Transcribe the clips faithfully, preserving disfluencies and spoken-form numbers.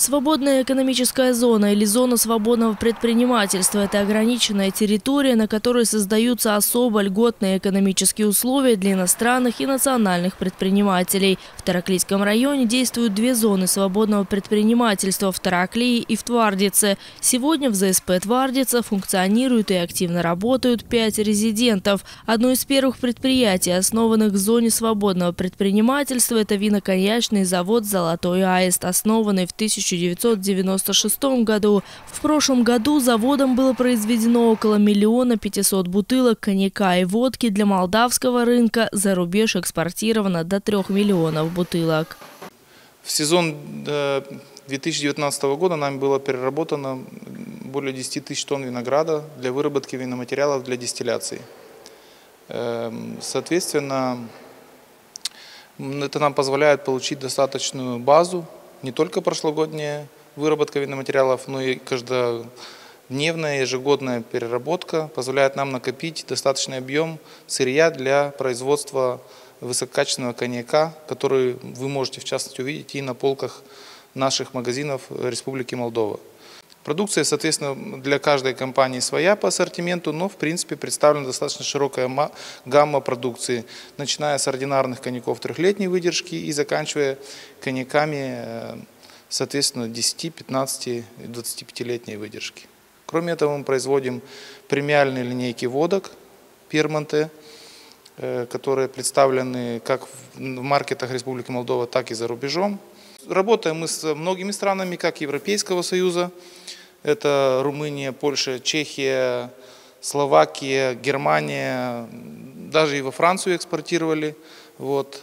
Свободная экономическая зона или зона свободного предпринимательства – это ограниченная территория, на которой создаются особо льготные экономические условия для иностранных и национальных предпринимателей. В Тараклийском районе действуют две зоны свободного предпринимательства – в Тараклии и в Твардице. Сегодня в ЗСП Твардица функционируют и активно работают пять резидентов. Одно из первых предприятий, основанных в зоне свободного предпринимательства – это виноконьячный завод «Золотой аист», основанный в тысяча девятьсот девяносто шестом году. В прошлом году заводом было произведено около миллиона пятисот бутылок коньяка и водки для молдавского рынка. За рубеж экспортировано до трех миллионов бутылок. В сезон две тысячи девятнадцатого года нами было переработано более десяти тысяч тонн винограда для выработки виноматериалов для дистилляции. Соответственно, это нам позволяет получить достаточную базу, не только прошлогодняя выработка виноматериалов, но и каждодневная ежегодная переработка позволяет нам накопить достаточный объем сырья для производства высококачественного коньяка, который вы можете в частности увидеть и на полках наших магазинов Республики Молдова. Продукция, соответственно, для каждой компании своя по ассортименту, но в принципе представлена достаточно широкая гамма продукции, начиная с ординарных коньяков трехлетней выдержки и заканчивая коньяками, соответственно, десяти, пятнадцати и двадцатипятилетней выдержки. Кроме этого, мы производим премиальные линейки водок «Пермонты», которые представлены как в маркетах Республики Молдова, так и за рубежом. Работаем мы с многими странами, как Европейского Союза. Это Румыния, Польша, Чехия, Словакия, Германия, даже и во Францию экспортировали. Вот.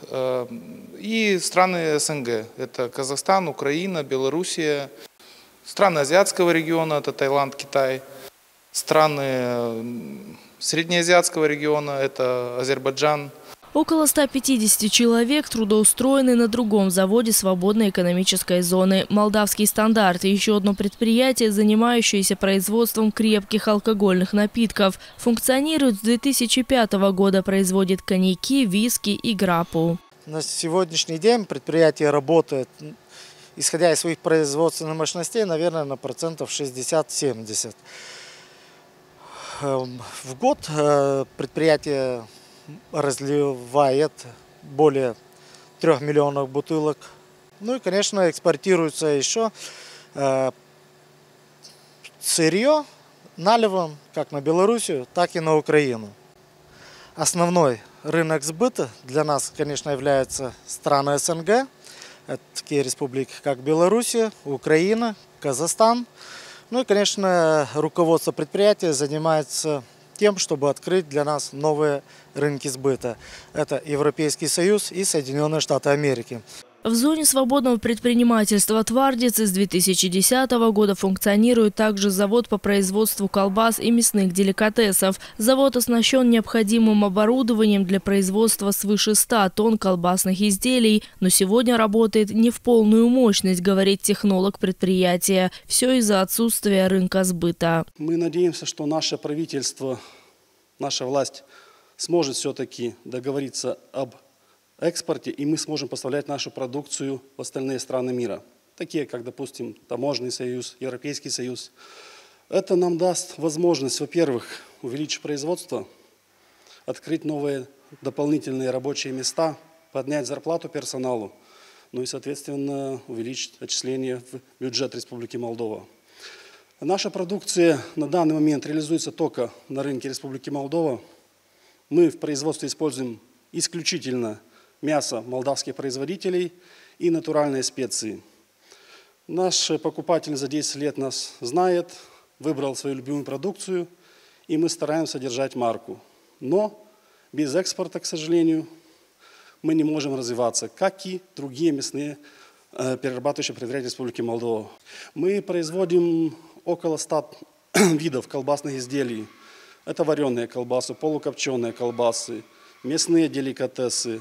И страны СНГ. Это Казахстан, Украина, Белоруссия. Страны азиатского региона, это Таиланд, Китай. Страны среднеазиатского региона, это Азербайджан. Около ста пятидесяти человек трудоустроены на другом заводе свободной экономической зоны. Молдавский стандарт и еще одно предприятие, занимающееся производством крепких алкогольных напитков. Функционирует с две тысячи пятого года, производит коньяки, виски и грапу. На сегодняшний день предприятие работает, исходя из своих производственных мощностей, наверное, на процентов шестьдесят-семьдесят. В год предприятие разливает более трёх миллионов бутылок. Ну и, конечно, экспортируется еще э, сырье наливом как на Белоруссию, так и на Украину. Основной рынок сбыта для нас, конечно, являются страны СНГ. Это такие республики, как Белоруссия, Украина, Казахстан. Ну и, конечно, руководство предприятия занимается тем, чтобы открыть для нас новые рынки сбыта. Это Европейский Союз и Соединенные Штаты Америки. В зоне свободного предпринимательства Твардицы с две тысячи десятого года функционирует также завод по производству колбас и мясных деликатесов. Завод оснащен необходимым оборудованием для производства свыше ста тонн колбасных изделий, но сегодня работает не в полную мощность, говорит технолог предприятия. Все из-за отсутствия рынка сбыта. Мы надеемся, что наше правительство, наша власть сможет все-таки договориться об экспорте, и мы сможем поставлять нашу продукцию в остальные страны мира, такие как, допустим, Таможенный союз, Европейский союз. Это нам даст возможность, во-первых, увеличить производство, открыть новые дополнительные рабочие места, поднять зарплату персоналу, ну и, соответственно, увеличить отчисления в бюджет Республики Молдова. Наша продукция на данный момент реализуется только на рынке Республики Молдова. Мы в производстве используем исключительно мясо молдавских производителей и натуральные специи. Наш покупатель за десять лет нас знает, выбрал свою любимую продукцию, и мы стараемся держать марку. Но без экспорта, к сожалению, мы не можем развиваться, как и другие мясные перерабатывающие предприятия Республики Молдова. Мы производим около ста видов колбасных изделий. Это вареные колбасы, полукопченые колбасы, мясные деликатесы,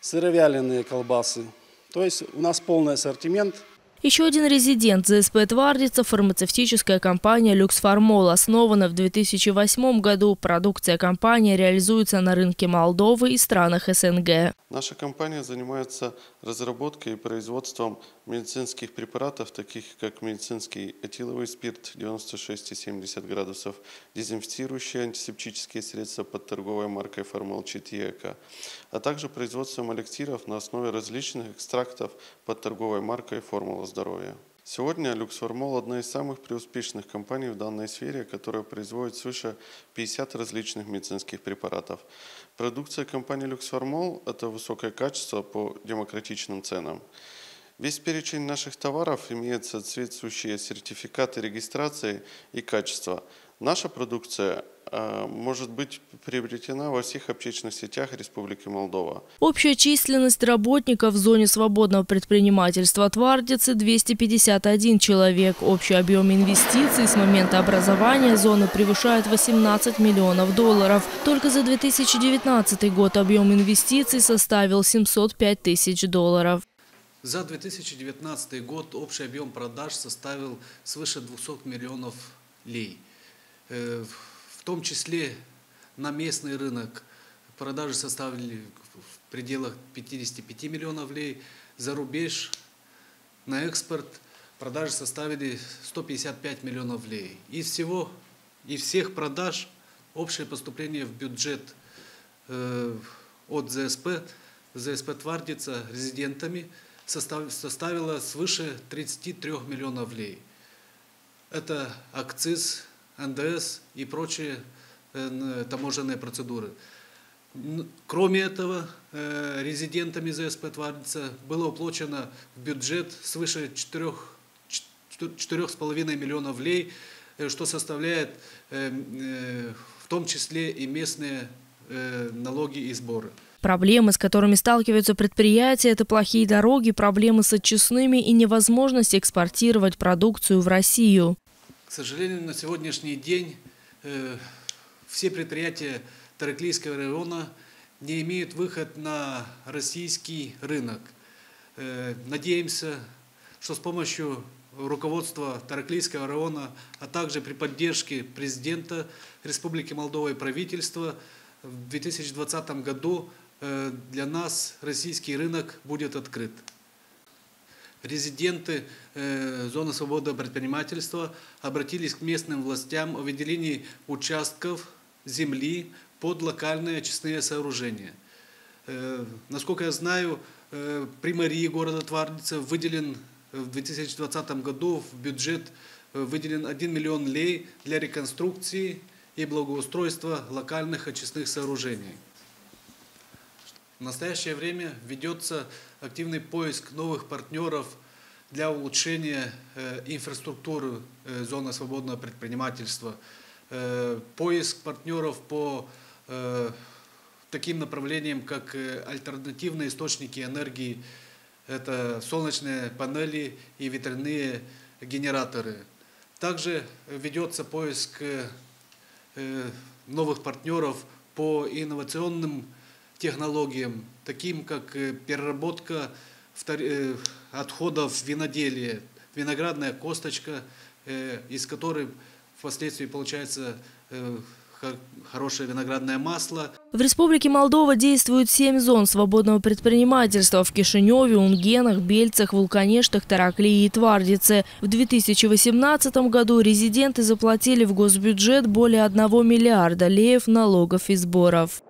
сыровяленые колбасы. То есть у нас полный ассортимент. Еще один резидент ЗСП Твардица – фармацевтическая компания «Люксформол», основана в две тысячи восьмом году. Продукция компании реализуется на рынке Молдовы и странах СНГ. Наша компания занимается разработкой и производством медицинских препаратов, таких как медицинский этиловый спирт девяносто шесть и семьдесят градусов, дезинфицирующие антисептические средства под торговой маркой «Формула Четека», а также производство эликсиров на основе различных экстрактов под торговой маркой «Формула здоровья». Сегодня Люксформол – одна из самых преуспешных компаний в данной сфере, которая производит свыше пятидесяти различных медицинских препаратов. Продукция компании Люксформол – это высокое качество по демократичным ценам. Весь перечень наших товаров имеет соответствующие сертификаты регистрации и качества. Наша продукция может быть приобретена во всех аптечных сетях Республики Молдова. Общая численность работников в зоне свободного предпринимательства Твардицы – двести пятьдесят один человек. Общий объем инвестиций с момента образования зоны превышает восемнадцать миллионов долларов. Только за две тысячи девятнадцатый год объем инвестиций составил семьсот пять тысяч долларов. За две тысячи девятнадцатый год общий объем продаж составил свыше двухсот миллионов лей. В том числе на местный рынок продажи составили в пределах пятидесяти пяти миллионов лей. За рубеж, на экспорт продажи составили сто пятьдесят пять миллионов лей. Из всего, из всех продаж общее поступление в бюджет э, от ЗСП, ЗСП Твардица резидентами составило свыше тридцати трёх миллионов лей. Это акциз, эн дэ эс и прочие таможенные процедуры. Кроме этого, резидентами ЗСП Твардица было уплачено в бюджет свыше четырёх с половиной миллионов лей, что составляет в том числе и местные налоги и сборы. Проблемы, с которыми сталкиваются предприятия, это плохие дороги, проблемы с отчисными и невозможность экспортировать продукцию в Россию. К сожалению, на сегодняшний день э, все предприятия Тараклийского района не имеют выход на российский рынок. Э, надеемся, что с помощью руководства Тараклийского района, а также при поддержке президента Республики Молдова и правительства в две тысячи двадцатом году для нас российский рынок будет открыт. Резиденты э, зоны свободного предпринимательства обратились к местным властям о выделении участков земли под локальные очистные сооружения. Э, насколько я знаю, э, при мэрии города Твардица выделен в две тысячи двадцатом году в бюджет э, выделен один миллион лей для реконструкции и благоустройства локальных очистных сооружений. В настоящее время ведется активный поиск новых партнеров для улучшения инфраструктуры зоны свободного предпринимательства, поиск партнеров по таким направлениям, как альтернативные источники энергии, это солнечные панели и ветряные генераторы. Также ведется поиск новых партнеров по инновационным технологиям, таким как переработка отходов виноделия, виноградная косточка, из которой впоследствии получается хорошее виноградное масло. В Республике Молдова действуют семь зон свободного предпринимательства в Кишиневе, Унгенах, Бельцах, Вулканештах, Тараклии и Твардице. В две тысячи восемнадцатом году резиденты заплатили в госбюджет более одного миллиарда леев налогов и сборов.